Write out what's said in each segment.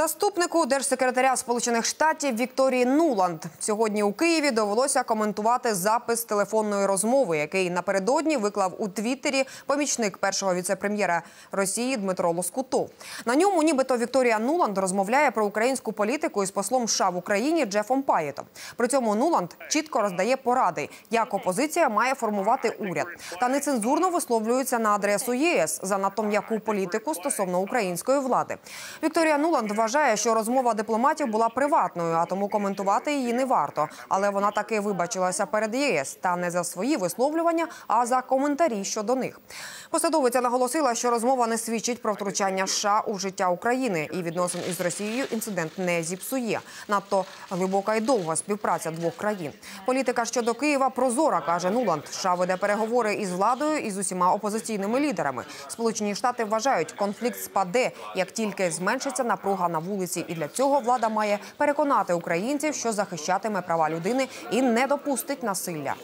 Заступнику держсекретаря Сполучених Штатів Вікторії Нуланд сьогодні у Києві довелося коментувати запис телефонної розмови, який напередодні виклав у Твіттері помічник першого віце-прем'єра Росії Дмитро Лоскутов. На ньому нібито Вікторія Нуланд розмовляє про українську політику із послом США в Україні Джефом Паєтом. При цьому Нуланд чітко роздає поради, як опозиція має формувати уряд. Та нецензурно висловлюється на адресу ЄС за надто м'яку політику стосовно української влади. Вікторія Нуланд вважає, що розмова дипломатів була приватною, а тому коментувати її не варто. Але вона таки вибачилася перед ЄС. Та не за свої висловлювання, а за коментарі щодо них. Посадовиця наголосила, що розмова не свідчить про втручання США у життя України. І відносин із Росією інцидент не зіпсує. Надто глибока і довга співпраця двох країн. Політика щодо Києва прозора, каже Нуланд. США веде переговори із владою і з усіма опозиційними лідерами. Сполучені Штати вважають, конфлікт спаде, як тільки зменшиться напруга на вулиці. І для цього влада має переконати українців, що захищатиме права людини і не допустить насилля.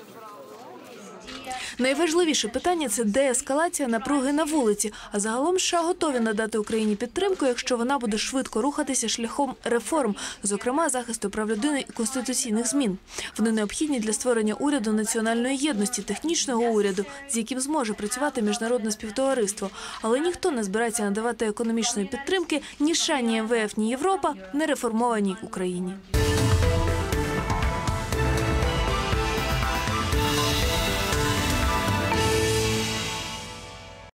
Найважливіше питання – це деескалація напруги на вулиці. А загалом США готові надати Україні підтримку, якщо вона буде швидко рухатися шляхом реформ, зокрема захисту прав людини і конституційних змін. Вони необхідні для створення уряду національної єдності, технічного уряду, з яким зможе працювати міжнародне співтовариство. Але ніхто не збирається надавати економічної підтримки ні США, ні МВФ, ні Європа нереформованій Україні.